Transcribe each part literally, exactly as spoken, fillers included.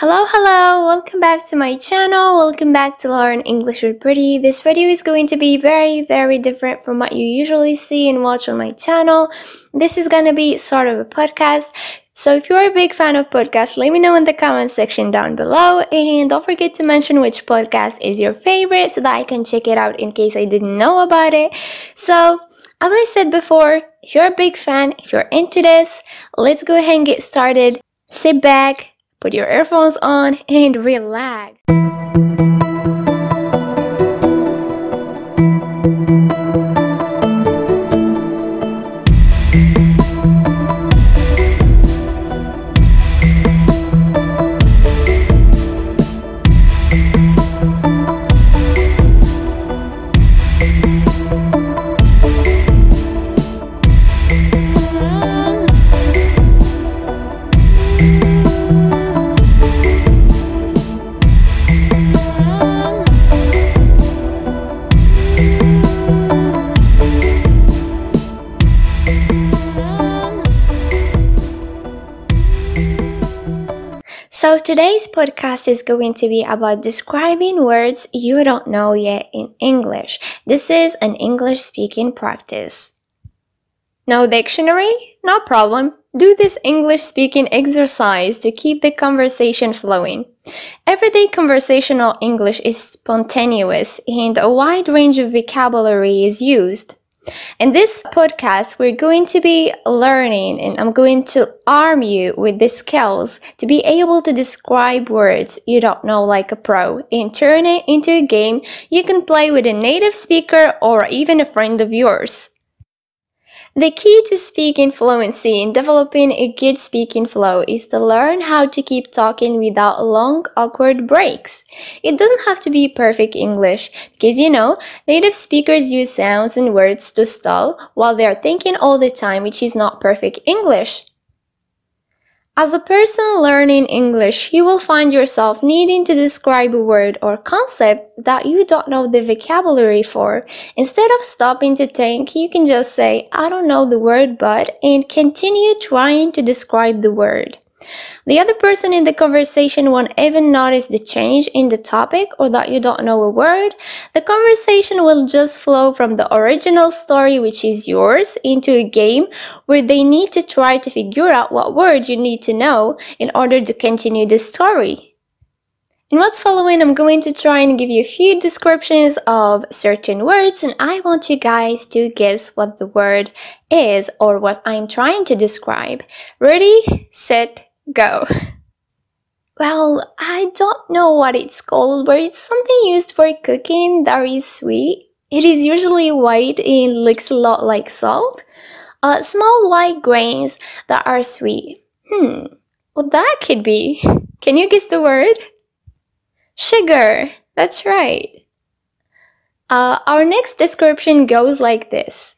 Hello, hello! Welcome back to my channel. Welcome back to Learn English with Pretty. This video is going to be very, very different from what you usually see and watch on my channel. This is going to be sort of a podcast. So if you're a big fan of podcasts, let me know in the comment section down below. And don't forget to mention which podcast is your favorite so that I can check it out in case I didn't know about it. So, as I said before, if you're a big fan, if you're into this, let's go ahead and get started. Sit back. Put your earphones on and relax. So today's podcast is going to be about describing words you don't know yet in English. This is an English speaking practice. No dictionary? No problem. Do this English speaking exercise to keep the conversation flowing. Everyday conversational English is spontaneous and a wide range of vocabulary is used. In this podcast, we're going to be learning and I'm going to arm you with the skills to be able to describe words you don't know like a pro and turn it into a game you can play with a native speaker or even a friend of yours. The key to speaking fluency and developing a good speaking flow is to learn how to keep talking without long, awkward breaks. It doesn't have to be perfect English because, you know, native speakers use sounds and words to stall while they are thinking all the time, which is not perfect English. As a person learning English, you will find yourself needing to describe a word or concept that you don't know the vocabulary for. Instead of stopping to think, you can just say, I don't know the word but, and continue trying to describe the word. The other person in the conversation won't even notice the change in the topic or that you don't know a word. The conversation will just flow from the original story, which is yours, into a game where they need to try to figure out what word you need to know in order to continue the story. In what's following, I'm going to try and give you a few descriptions of certain words, and I want you guys to guess what the word is or what I'm trying to describe. Ready, set, go. Well, I don't know what it's called, but it's something used for cooking that is sweet. It is usually white and looks a lot like salt. Uh, small white grains that are sweet. Hmm, well, that could be. Can you guess the word? Sugar. That's right. Uh, our next description goes like this.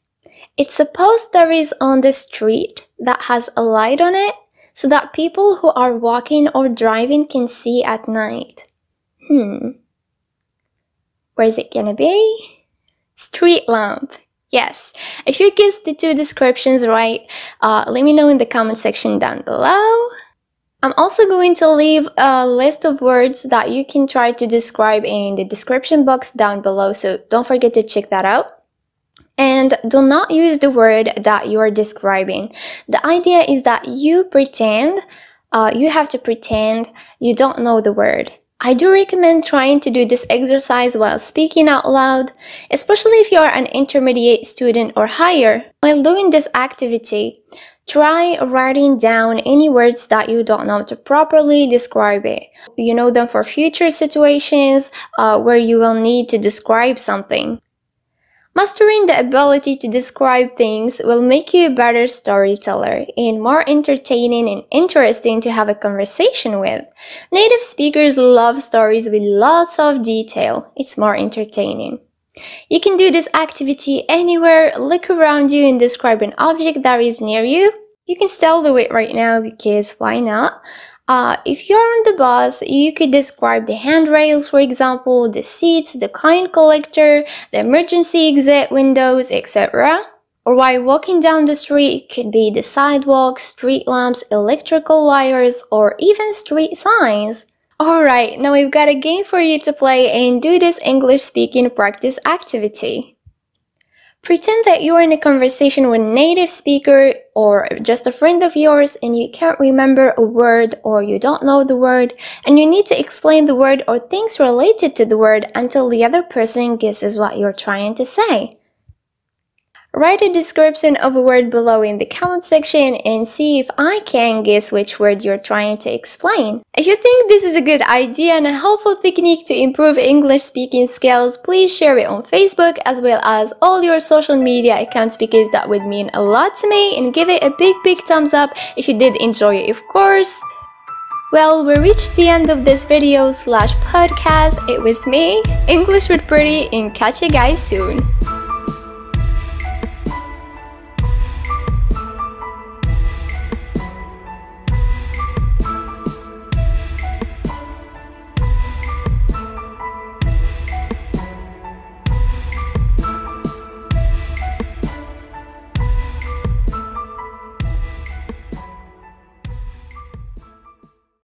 It's a post that is on the street that has a light on it, so that people who are walking or driving can see at night. Hmm. Where is it gonna be? Street lamp. Yes. If you guess the two descriptions right, uh, let me know in the comment section down below. I'm also going to leave a list of words that you can try to describe in the description box down below, so don't forget to check that out. And do not use the word that you are describing. The idea is that you pretend, uh, you have to pretend you don't know the word. I do recommend trying to do this exercise while speaking out loud, especially if you are an intermediate student or higher. While doing this activity, try writing down any words that you don't know to properly describe it. You know them for future situations uh, where you will need to describe something. Mastering the ability to describe things will make you a better storyteller and more entertaining and interesting to have a conversation with. Native speakers love stories with lots of detail. It's more entertaining. You can do this activity anywhere. Look around you and describe an object that is near you. You can still do it right now because why not? Uh, if you're on the bus, you could describe the handrails, for example, the seats, the coin collector, the emergency exit windows, et cetera. Or while walking down the street, it could be the sidewalk, street lamps, electrical wires, or even street signs. Alright, now we've got a game for you to play and do this English speaking practice activity. Pretend that you're in a conversation with a native speaker or just a friend of yours and you can't remember a word or you don't know the word and you need to explain the word or things related to the word until the other person guesses what you're trying to say. Write a description of a word below in the comment section and see if I can guess which word you're trying to explain. If you think this is a good idea and a helpful technique to improve English speaking skills, please share it on Facebook as well as all your social media accounts because that would mean a lot to me, and give it a big big thumbs up if you did enjoy it, of course. Well, we reached the end of this video slash podcast. It was me, English with Pretty, and catch you guys soon.